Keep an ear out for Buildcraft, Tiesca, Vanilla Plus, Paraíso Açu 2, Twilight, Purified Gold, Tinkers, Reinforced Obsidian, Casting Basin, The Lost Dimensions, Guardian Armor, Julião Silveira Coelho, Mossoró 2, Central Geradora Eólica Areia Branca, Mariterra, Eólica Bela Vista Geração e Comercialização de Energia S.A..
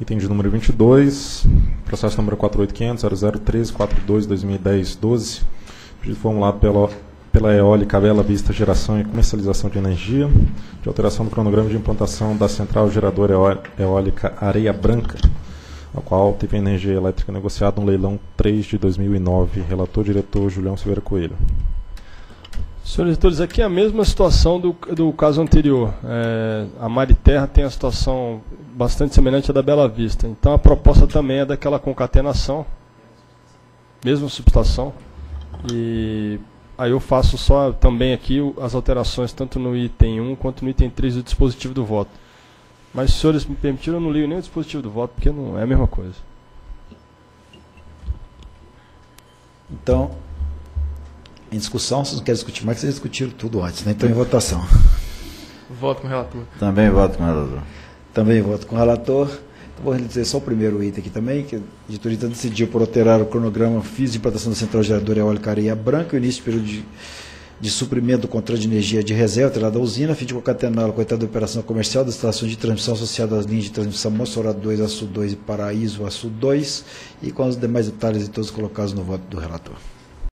Item de número 22, processo número 48.500.0013.42.2010.12, pedido formulado pela Eólica Bela Vista Geração e Comercialização de Energia, de alteração do cronograma de implantação da Central Geradora Eólica Areia Branca, a qual teve energia elétrica negociada no leilão 3 de 2009. Relator diretor Julião Silveira Coelho. Senhores diretores, aqui é a mesma situação do caso anterior. A Mariterra tem a situação bastante semelhante à da Bela Vista. Então a proposta também é daquela concatenação, mesma subestação. E aí eu faço só também aqui as alterações tanto no item 1 quanto no item 3 do dispositivo do voto. Mas se os senhores me permitiram, eu não leio nem o dispositivo do voto, porque não é a mesma coisa. Então, em discussão, vocês não querem discutir mais, vocês discutiram tudo antes, né? Então, em votação. Voto com o relator. Também voto com o relator. Também voto com o relator. Então, vou dizer só o primeiro item aqui também, que a editoria decidiu por alterar o cronograma físico de implantação da Central Geradora Eólica Areia Branca, o início do período de suprimento do contrato de energia de reserva atrelado à usina, a fim de concatená-lo com a etapa de operação comercial das estações de transmissão associadas às linhas de transmissão Mossoró 2, Açu 2 e Paraíso Açu 2, e com os demais detalhes e todos colocados no voto do relator.